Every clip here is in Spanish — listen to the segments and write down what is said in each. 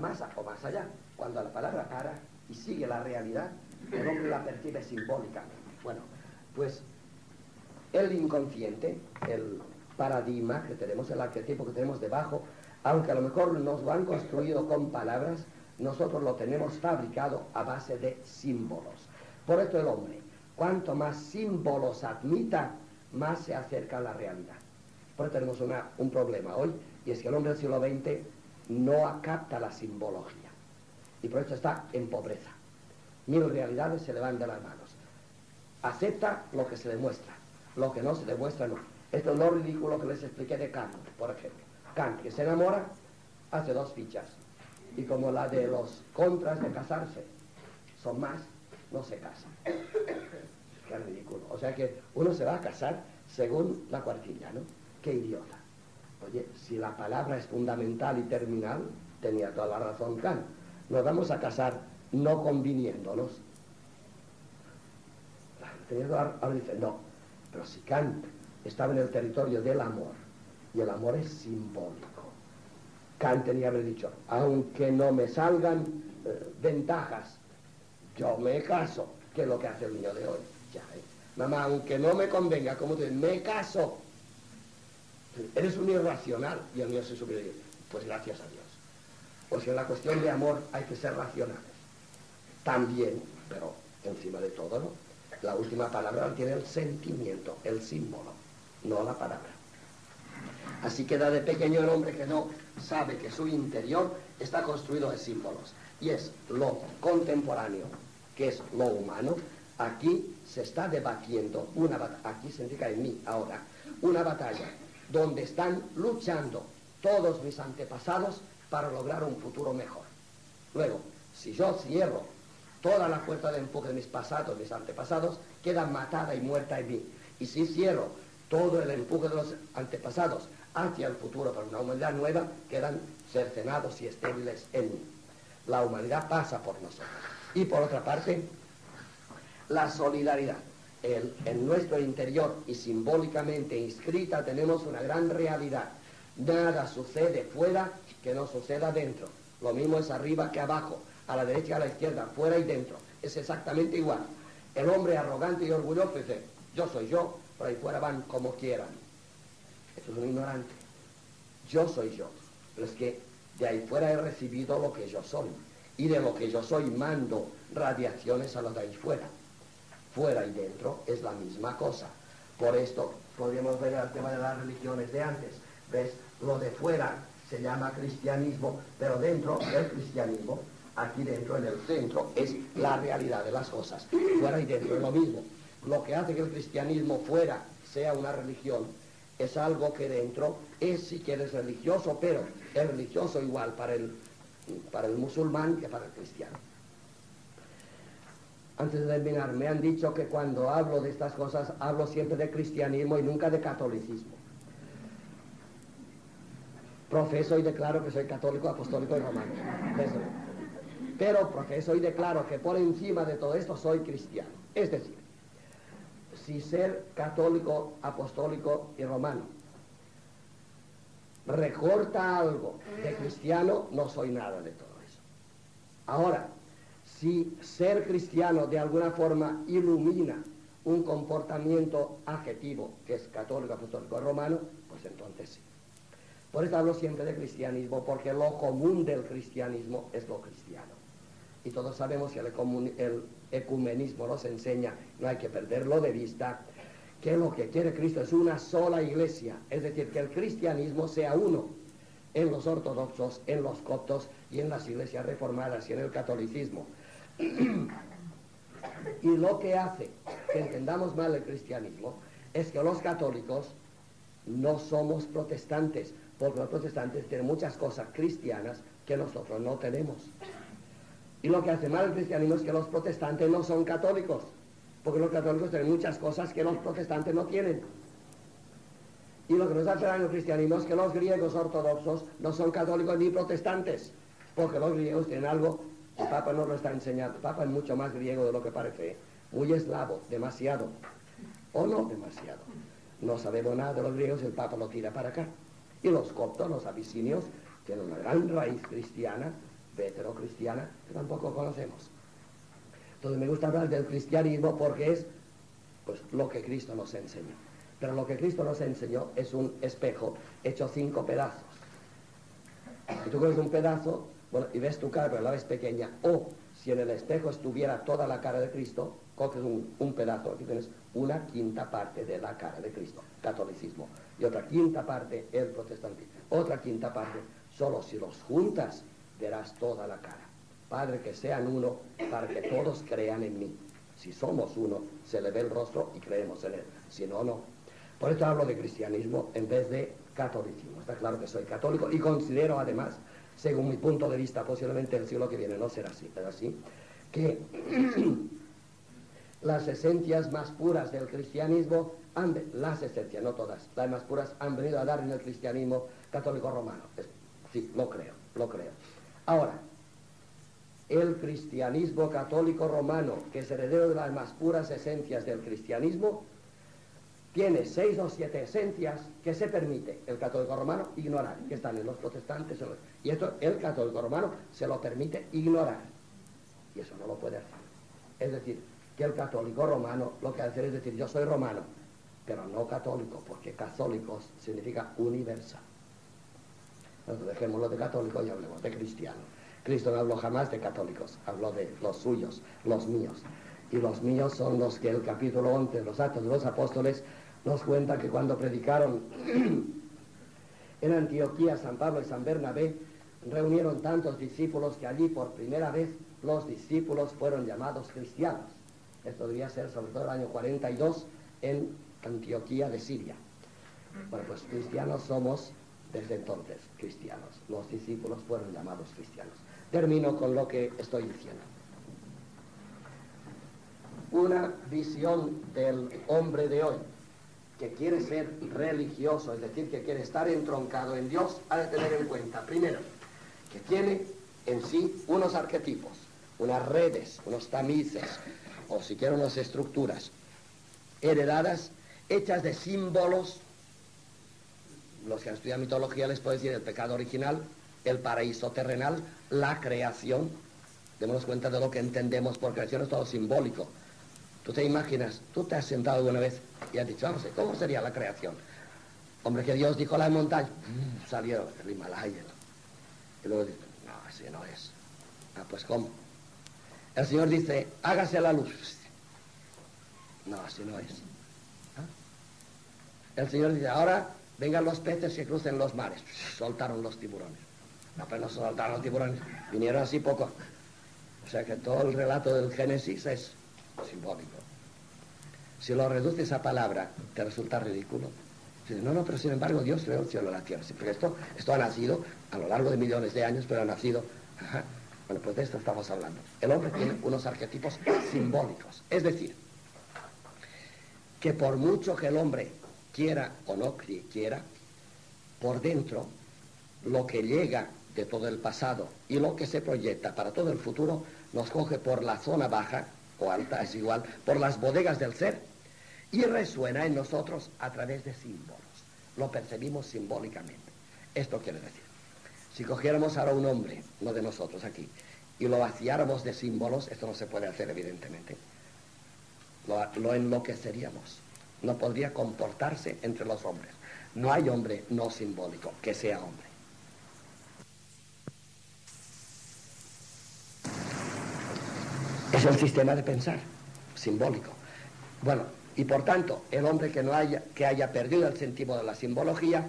más o más allá. Cuando la palabra para y sigue la realidad, el hombre la percibe simbólicamente. Bueno, pues el inconsciente, el paradigma que tenemos, el arquetipo que tenemos debajo, aunque a lo mejor nos lo han construido con palabras, nosotros lo tenemos fabricado a base de símbolos. Por esto el hombre, cuanto más símbolos admita, más se acerca a la realidad. Por esto tenemos un problema hoy, y es que el hombre del siglo XX no capta la simbología, y por esto está en pobreza. 1000 realidades se le van de las manos. Acepta lo que se demuestra, lo que no se demuestra no. Esto es lo ridículo que les expliqué de Kant, por ejemplo. Kant, que se enamora, hace 2 fichas. Y como la de los contras de casarse son más, no se casan. Qué ridículo. O sea que uno se va a casar según la cuartilla, ¿no? Qué idiota. Oye, si la palabra es fundamental y terminal, tenía toda la razón Kant. Nos vamos a casar no conviniéndonos. Ahora dice, no, pero si Kant estaba en el territorio del amor, y el amor es simbólico, Kant tenía que haber dicho, aunque no me salgan ventajas, yo me caso, que es lo que hace el niño de hoy. Ya, mamá, aunque no me convenga, como tú dices, me caso. Eres un irracional, y el niño se supone, pues gracias a Dios. O sea, en la cuestión de amor hay que ser racionales. También, pero encima de todo, ¿no? La última palabra tiene el sentimiento, el símbolo, no la palabra. Así que desde pequeño el hombre que no sabe que su interior está construido de símbolos. Y es lo contemporáneo, que es lo humano. Aquí se está debatiendo una batalla, aquí se indica en mí ahora, una batalla donde están luchando todos mis antepasados para lograr un futuro mejor. Luego, si yo cierro toda la puerta de empuje de mis pasados, mis antepasados, queda matada y muerta en mí. Y si cierro todo el empuje de los antepasados hacia el futuro para una humanidad nueva, quedan cercenados y estériles en mí. La humanidad pasa por nosotros. Y por otra parte, la solidaridad. En nuestro interior y simbólicamente inscrita tenemos una gran realidad. Nada sucede fuera que no suceda dentro. Lo mismo es arriba que abajo, a la derecha, a la izquierda, fuera y dentro. Es exactamente igual. El hombre arrogante y orgulloso dice, yo soy yo, por ahí fuera van como quieran. Esto es un ignorante. Yo soy yo. Pero es que de ahí fuera he recibido lo que yo soy. Y de lo que yo soy mando radiaciones a los de ahí fuera. Fuera y dentro es la misma cosa. Por esto podríamos ver el tema de las religiones de antes. ¿Ves? Lo de fuera se llama cristianismo, pero dentro del cristianismo, aquí dentro, en el centro, es la realidad de las cosas. Fuera y dentro es lo mismo. Lo que hace que el cristianismo fuera sea una religión es algo que dentro es, si quieres, religioso, pero es religioso igual para el musulmán que para el cristiano. Antes de terminar, me han dicho que cuando hablo de estas cosas hablo siempre de cristianismo y nunca de catolicismo. Profeso y declaro que soy católico, apostólico y romano. Eso. Pero profeso y declaro que por encima de todo esto soy cristiano. Es decir, si ser católico, apostólico y romano recorta algo de cristiano, no soy nada de todo eso. Ahora, si ser cristiano de alguna forma ilumina un comportamiento adjetivo que es católico, apostólico y romano, pues entonces sí. Por eso hablo siempre de cristianismo, porque lo común del cristianismo es lo cristiano. Y todos sabemos que el ecumenismo nos enseña, no hay que perderlo de vista, que lo que quiere Cristo es una sola iglesia. Es decir, que el cristianismo sea uno en los ortodoxos, en los coptos y en las iglesias reformadas y en el catolicismo. Y lo que hace que entendamos mal el cristianismo es que los católicos no somos protestantes, porque los protestantes tienen muchas cosas cristianas que nosotros no tenemos. Y lo que hace mal el cristianismo es que los protestantes no son católicos, porque los católicos tienen muchas cosas que los protestantes no tienen. Y lo que nos hace mal el cristianismo es que los griegos ortodoxos no son católicos ni protestantes, porque los griegos tienen algo, el Papa no lo está enseñando, el Papa es mucho más griego de lo que parece, muy eslavo, demasiado, o no demasiado. No sabemos nada de los griegos, el Papa lo tira para acá. Y los coptos, los abisinios, tienen una gran raíz cristiana vetero-cristiana, que tampoco conocemos. Entonces me gusta hablar del cristianismo porque es pues lo que Cristo nos enseñó. Pero lo que Cristo nos enseñó es un espejo hecho 5 pedazos. Si tú coges un pedazo, bueno, y ves tu cara, pero la ves pequeña, o si en el espejo estuviera toda la cara de Cristo, coges un pedazo, aquí tienes una quinta parte de la cara de Cristo, catolicismo, y otra quinta parte el protestantismo, otra quinta parte, solo si los juntas verás toda la cara. Padre, que sean uno para que todos crean en mí. Si somos uno, se le ve el rostro y creemos en él, si no, no. Por esto hablo de cristianismo en vez de catolicismo. Está claro que soy católico y considero además, según mi punto de vista, posiblemente el siglo que viene no será así, pero así, que las esencias más puras del cristianismo, las esencias, no todas, las más puras han venido a dar en el cristianismo católico romano. Sí, lo creo. Ahora, el cristianismo católico romano, que es heredero de las más puras esencias del cristianismo, tiene 6 o 7 esencias que se permite el católico romano ignorar, que están en los protestantes, y esto el católico romano se lo permite ignorar, y eso no lo puede hacer. Es decir, que el católico romano lo que hace es decir, yo soy romano, pero no católico, porque católicos significa universal. Entonces dejémoslo de católico y hablemos de cristiano. Cristo no habló jamás de católicos, habló de los suyos, los míos. Y los míos son los que el capítulo 11 de los Actos de los Apóstoles nos cuenta que cuando predicaron en Antioquía, San Pablo y San Bernabé, reunieron tantos discípulos que allí por primera vez los discípulos fueron llamados cristianos. Esto debía ser sobre todo el año 42 en Antioquía de Siria. Bueno, pues cristianos somos desde entonces, cristianos. Los discípulos fueron llamados cristianos. Termino con lo que estoy diciendo. Una visión del hombre de hoy que quiere ser religioso, es decir, que quiere estar entroncado en Dios, ha de tener en cuenta, primero, que tiene en sí unos arquetipos, unas redes, unos tamices, o siquiera unas estructuras heredadas, hechas de símbolos. Los que han estudiado mitología les puedo decir el pecado original, el paraíso terrenal, la creación. Démonos cuenta de lo que entendemos por creación, es todo simbólico. Tú te imaginas, tú te has sentado alguna vez y has dicho, vamos, ¿cómo sería la creación? Hombre, que Dios dijo la montaña, salió el Himalaya. Y luego dice, no, así no es. Ah, pues ¿cómo? El Señor dice, hágase la luz. No, así no es. ¿Ah? El Señor dice, ahora vengan los peces que crucen los mares. Soltaron los tiburones. No, pero no soltaron los tiburones, vinieron así poco. O sea que todo el relato del Génesis es simbólico. Si lo reduces a palabra, te resulta ridículo. No, no, pero sin embargo Dios creó el cielo y la tierra. Sí, porque esto ha nacido a lo largo de millones de años, pero ha nacido. Ajá. Bueno, pues de esto estamos hablando. El hombre tiene unos arquetipos simbólicos. Es decir, que por mucho que el hombre quiera o no quiera, por dentro, lo que llega de todo el pasado y lo que se proyecta para todo el futuro nos coge por la zona baja o alta, es igual, por las bodegas del ser, y resuena en nosotros a través de símbolos. Lo percibimos simbólicamente. Esto quiere decir, si cogiéramos ahora un hombre, uno de nosotros aquí, y lo vaciáramos de símbolos, esto no se puede hacer evidentemente, lo enloqueceríamos, no podría comportarse entre los hombres. No hay hombre no simbólico que sea hombre. Es el sistema de pensar, simbólico. Bueno, y por tanto, el hombre que haya perdido el sentido de la simbología,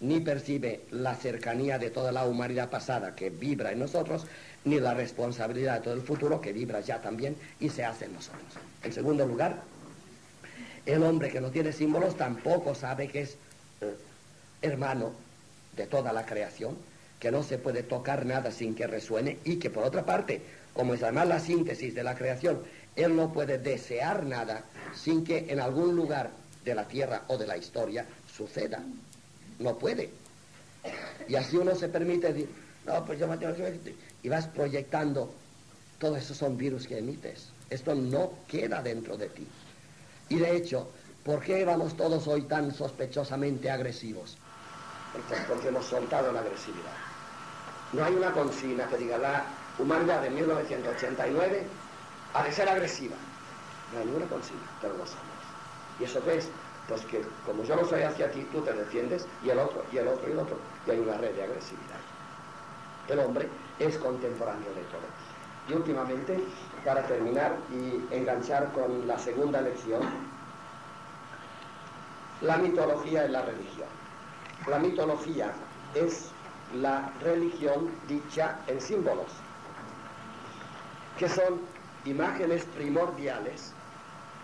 ni percibe la cercanía de toda la humanidad pasada que vibra en nosotros, ni la responsabilidad de todo el futuro que vibra ya también y se hace en nosotros. En segundo lugar, el hombre que no tiene símbolos tampoco sabe que es hermano de toda la creación, que no se puede tocar nada sin que resuene y que por otra parte, como es además la síntesis de la creación, él no puede desear nada sin que en algún lugar de la tierra o de la historia suceda. No puede. Y así uno se permite decir, no, pues yo me tengo que... Y vas proyectando, todos esos son virus que emites. Esto no queda dentro de ti. Y de hecho, ¿por qué vamos todos hoy tan sospechosamente agresivos? Porque hemos soltado la agresividad. No hay una consigna que diga la humanidad de 1989 ha de ser agresiva. No hay ninguna consigna, pero lo somos. ¿Y eso qué es? Pues que como yo no soy hacia ti, tú te defiendes, y el otro, y el otro, y el otro. Y hay una red de agresividad. El hombre es contemporáneo de todo. Y últimamente, para terminar y enganchar con la segunda lección, la mitología es la religión. La mitología es la religión dicha en símbolos, que son imágenes primordiales,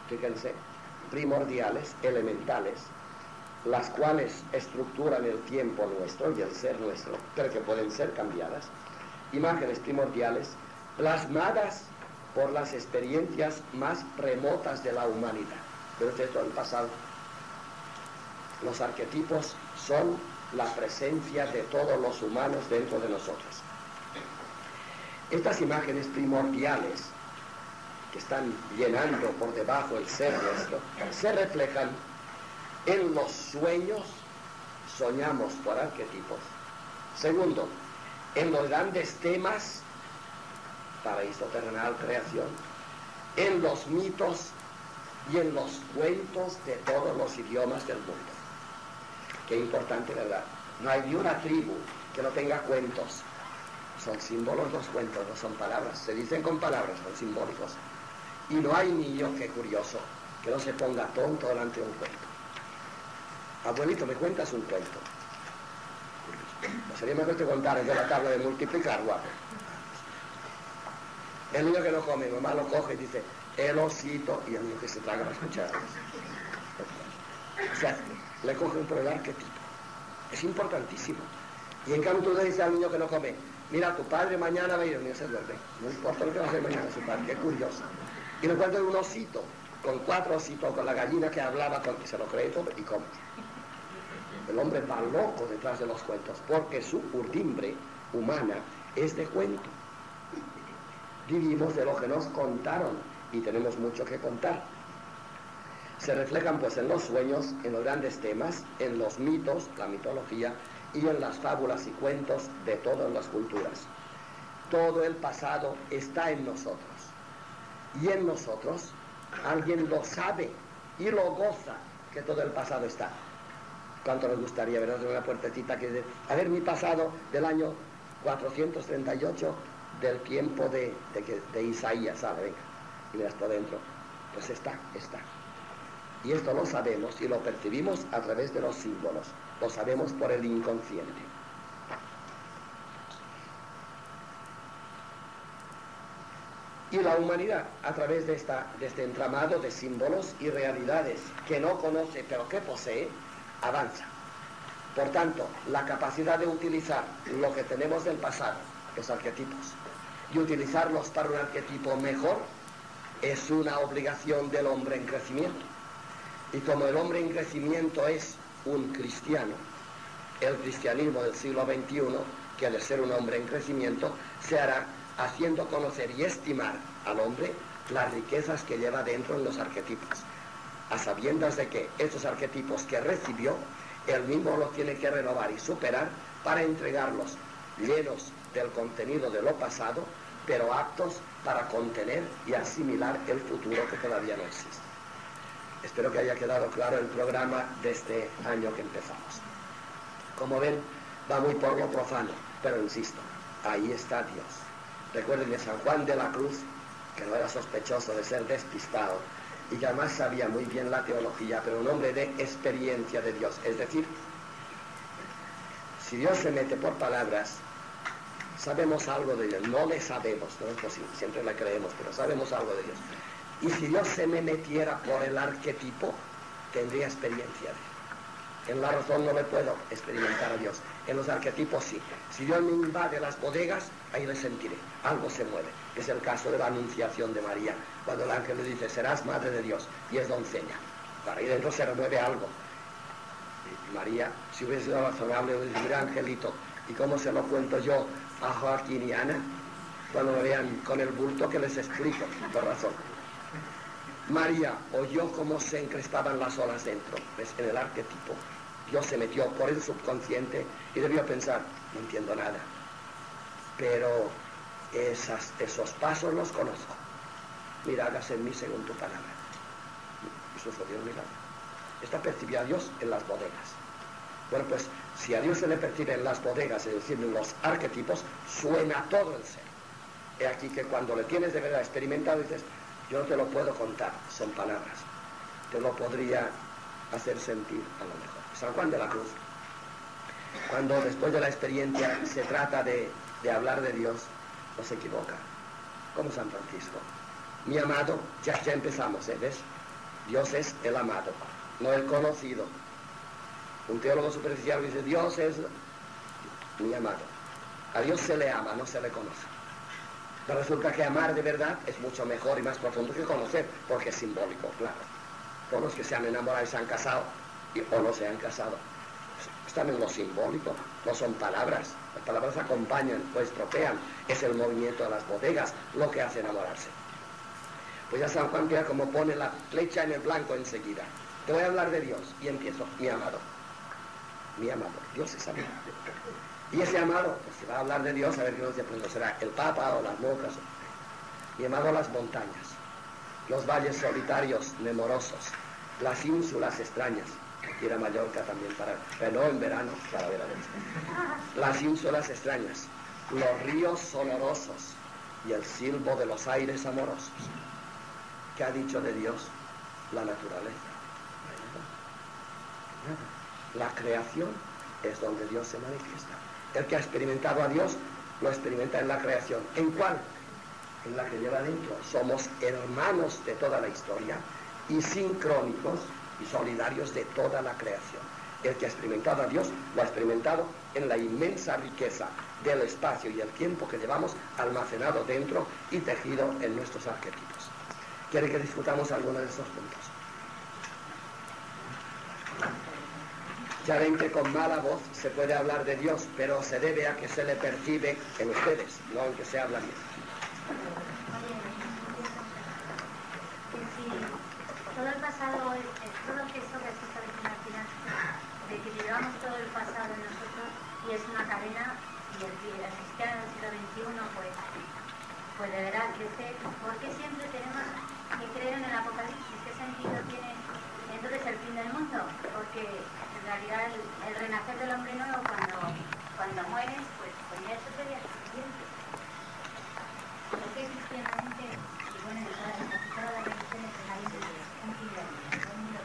fíjense, primordiales, elementales, las cuales estructuran el tiempo nuestro y el ser nuestro, pero que pueden ser cambiadas, imágenes primordiales plasmadas por las experiencias más remotas de la humanidad. Pero esto en el pasado. Los arquetipos son la presencia de todos los humanos dentro de nosotros. Estas imágenes primordiales que están llenando por debajo el ser nuestro, se reflejan en los sueños. Soñamos por arquetipos. Segundo, en los grandes temas, paraíso terrenal, creación, en los mitos y en los cuentos de todos los idiomas del mundo. Qué importante, ¿verdad? No hay ni una tribu que no tenga cuentos. Son símbolos los cuentos, no son palabras. Se dicen con palabras, son simbólicos. Y no hay niño, qué curioso, que no se ponga tonto delante de un cuento. Abuelito, ¿me cuentas un cuento? No sería mejor te contar yo la tabla de multiplicar, guapo. El niño que no come, mamá lo coge y dice, el osito, y el niño que se traga las cucharas. O sea, le cogen por el arquetipo. Es importantísimo. Y en cambio tú le dices al niño que no come, mira, tu padre mañana va a ir, el niño se duerme. No importa lo que va a hacer mañana su padre, qué curioso. Y le cuento un osito, con 4 ositos, con la gallina que hablaba, con que se lo cree todo y come. El hombre va loco detrás de los cuentos, porque su urdimbre humana es de cuento. Vivimos de lo que nos contaron y tenemos mucho que contar. Se reflejan pues en los sueños, en los grandes temas, en los mitos, la mitología, y en las fábulas y cuentos de todas las culturas. Todo el pasado está en nosotros. Y en nosotros alguien lo sabe y lo goza, que todo el pasado está. ¿Cuánto nos gustaría, verdad, de una puertecita que dice, a ver mi pasado del año 438, del tiempo de Isaías, ¿sabe? Venga, y mira hasta adentro. Pues está. Y esto lo sabemos y lo percibimos a través de los símbolos. Lo sabemos por el inconsciente. Y la humanidad, a través de este entramado de símbolos y realidades que no conoce pero que posee, avanza. Por tanto, la capacidad de utilizar lo que tenemos del pasado, los arquetipos, y utilizarlos para un arquetipo mejor, es una obligación del hombre en crecimiento. Y como el hombre en crecimiento es un cristiano, el cristianismo del siglo XXI, que al ser un hombre en crecimiento, se hará haciendo conocer y estimar al hombre las riquezas que lleva dentro en los arquetipos, a sabiendas de que estos arquetipos que recibió, él mismo los tiene que renovar y superar para entregarlos llenos del contenido de lo pasado, pero aptos para contener y asimilar el futuro que todavía no existe. Espero que haya quedado claro el programa de este año que empezamos. Como ven, va muy por lo profano, pero insisto, ahí está Dios. Recuerden de San Juan de la Cruz, que no era sospechoso de ser despistado, y que además sabía muy bien la teología, pero un hombre de experiencia de Dios. Es decir, si Dios se mete por palabras, sabemos algo de Dios. No le sabemos, no es posible, siempre le creemos, pero sabemos algo de Dios. Y si Dios se me metiera por el arquetipo, tendría experiencia de él. En la razón no le puedo experimentar a Dios. En los arquetipos sí. Si Dios me invade las bodegas, ahí le sentiré. Algo se mueve. Es el caso de la anunciación de María, cuando el ángel le dice, serás madre de Dios, y es doncella. Para ahí dentro se remueve algo. Y María, si hubiese sido razonable, hubiese dicho, mira, angelito, ¿y cómo se lo cuento yo a Joaquín y Ana? Cuando me vean con el bulto que les explico, por razón. María oyó cómo se encrespaban las olas dentro, ¿ves? En el arquetipo. Dios se metió por el subconsciente y debió pensar, no entiendo nada. pero esos pasos los conozco. Mira, hágase en mí según tu palabra. Eso fue Dios milagro. Esta percibió a Dios en las bodegas. Bueno, pues si a Dios se le percibe en las bodegas, es decir, en los arquetipos, suena todo el ser. He aquí que cuando le tienes de verdad experimentado, dices, yo no te lo puedo contar, son palabras. Te lo podría hacer sentir a lo mejor. San Juan de la Cruz, cuando después de la experiencia se trata de hablar de Dios, no se equivoca, como San Francisco. Mi amado, ya empezamos, ¿ves? Dios es el amado, no el conocido. Un teólogo superficial dice, Dios es mi amado. A Dios se le ama, no se le conoce. Pero resulta que amar de verdad es mucho mejor y más profundo que conocer, porque es simbólico, claro. Todos los que se han enamorado y se han casado, o no se han casado, están en lo simbólico, no son palabras. Las palabras acompañan o estropean, es el movimiento de las bodegas lo que hace enamorarse. Pues ya San Juan mira como pone la flecha en el blanco enseguida. Te voy a hablar de Dios y empiezo, mi amado. Mi amado, Dios es amado. Y ese amado, pues se va a hablar de Dios, a ver qué nos dice, será el Papa o las monjas. Mi amado, las montañas, los valles solitarios, memorosos, las ínsulas extrañas. Ir a Mallorca también para, pero no en verano, para ver a Dios. Las ínsulas extrañas, los ríos sonorosos y el silbo de los aires amorosos. ¿Qué ha dicho de Dios? La naturaleza. La creación es donde Dios se manifiesta. El que ha experimentado a Dios lo experimenta en la creación. ¿En cuál? En la que lleva dentro. Somos hermanos de toda la historia y sincrónicos y solidarios de toda la creación. El que ha experimentado a Dios lo ha experimentado en la inmensa riqueza del espacio y el tiempo que llevamos almacenado dentro y tejido en nuestros arquetipos. ¿Quiere que discutamos alguno de esos puntos? Ya ven que con mala voz se puede hablar de Dios, pero se debe a que se le percibe en ustedes, no en que se habla bien. Todo el pasado, todo el que sobre esto de final, de que llevamos todo el pasado en nosotros y es una cadena y el cristiano del siglo XXI pues de verdad crece, porque siempre tenemos que creer en el apocalipsis, ¿qué sentido tiene entonces el fin del mundo? Porque en realidad el renacer del hombre nuevo cuando mueres, pues ya eso sería suficiente. Porque es cristianamente, y bueno, en todas las religiones de la vida,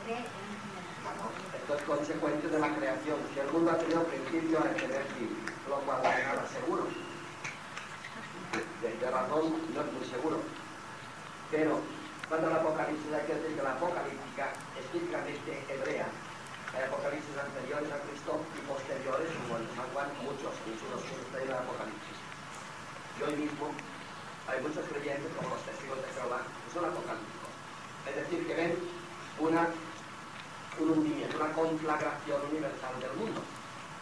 los consecuentes de la creación, que el mundo ha tenido principio al tener fin, lo cual no era seguro. De razón no es muy seguro. Pero cuando el Apocalipsis, hay que decir que la apocalíptica es típicamente hebrea. Hay apocalipsis anteriores a Cristo y posteriores, como el de San Juan, muchos posteriores al Apocalipsis. Y hoy mismo hay muchos creyentes, como los testigos de Jehová, que son apocalípticos. Es decir, que ven un hundimiento, una conflagración universal del mundo.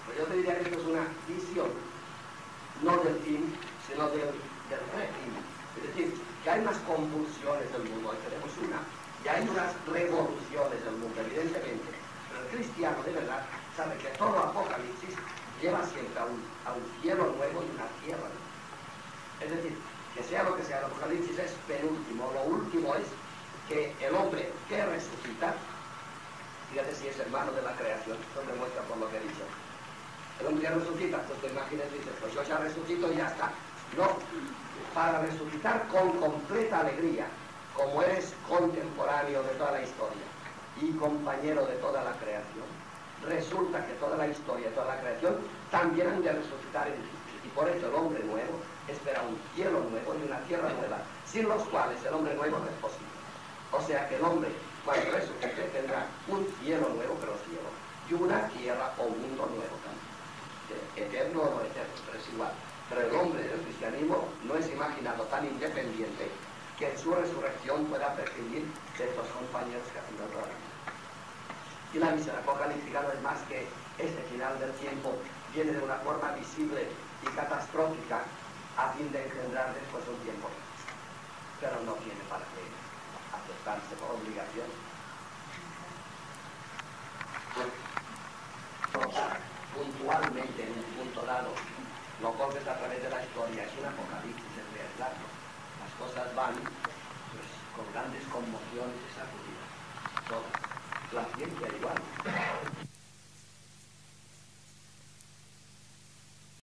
Pero yo te diría que esto es una visión, no del fin, sino del refín. Es decir, que hay unas convulsiones del mundo, hoy tenemos una, y hay unas revoluciones del mundo, evidentemente. Pero el cristiano de verdad sabe que todo apocalipsis lleva siempre a un cielo nuevo y una tierra nueva. Es decir, que sea lo que sea, el apocalipsis es penúltimo, lo último es que el hombre que resucita, fíjate si es hermano de la creación, eso demuestra por lo que he dicho. El hombre que resucita, pues te imaginas, dices, pues yo ya resucito y ya está. No, para resucitar con completa alegría, como eres contemporáneo de toda la historia y compañero de toda la creación, resulta que toda la historia, toda la creación, también han de resucitar en ti. Y por eso el hombre nuevo espera un cielo nuevo y una tierra nueva, sin los cuales el hombre nuevo no es posible. O sea que el hombre, cuando resucite, tendrá un cielo nuevo, pero cielo, y una tierra o un mundo nuevo también. Eterno o no eterno, pero es igual. Pero el hombre del cristianismo no es imaginado tan independiente que en su resurrección pueda prescindir de estos compañeros que hacen toda la vida. Y la visión apocalíptica no es más que este final del tiempo viene de una forma visible y catastrófica a fin de engendrar después un tiempo. Pero no tiene para qué aceptarse por obligación. Tocar puntualmente en un punto dado no golpes a través de la historia, es un apocalipsis en realidad. Las cosas van pues, con grandes conmociones y sacudidas, todas. La ciencia igual.